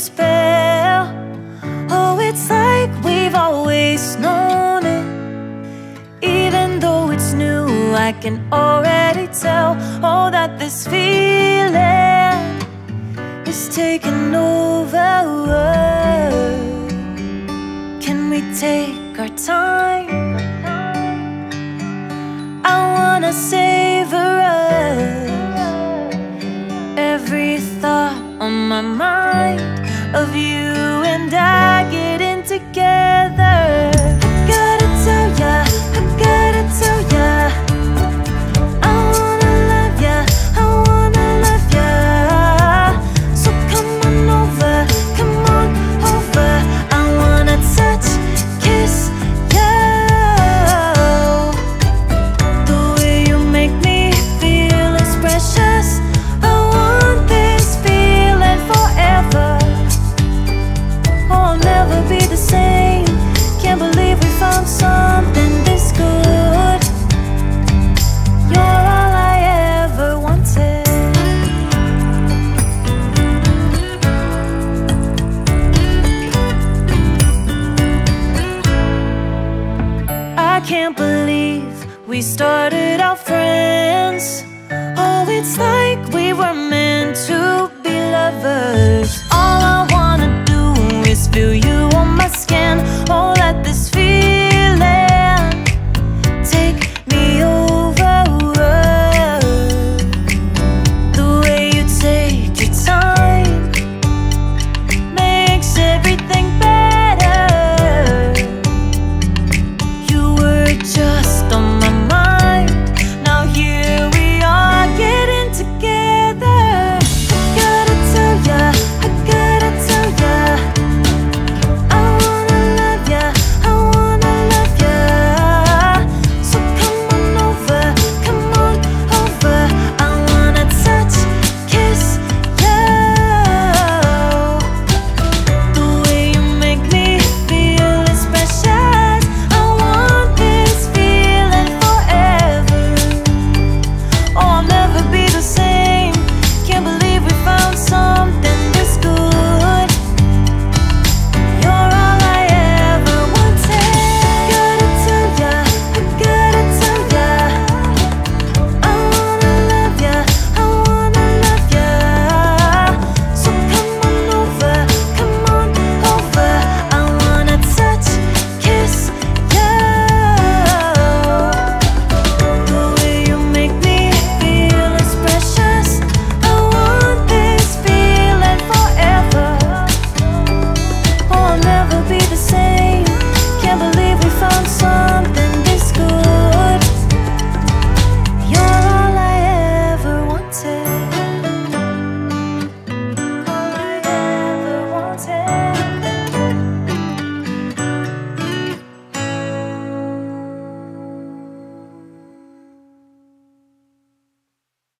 spell. Oh, it's like we've always known it, even though it's new. I can already tell, oh, that this feeling is taking over. Can we take our time? I wanna savor us, every thought on my mind of you and I getting together. Gotta tell ya, I gotta tell ya. We started out friends. Oh, it's like we were meant to be lovers.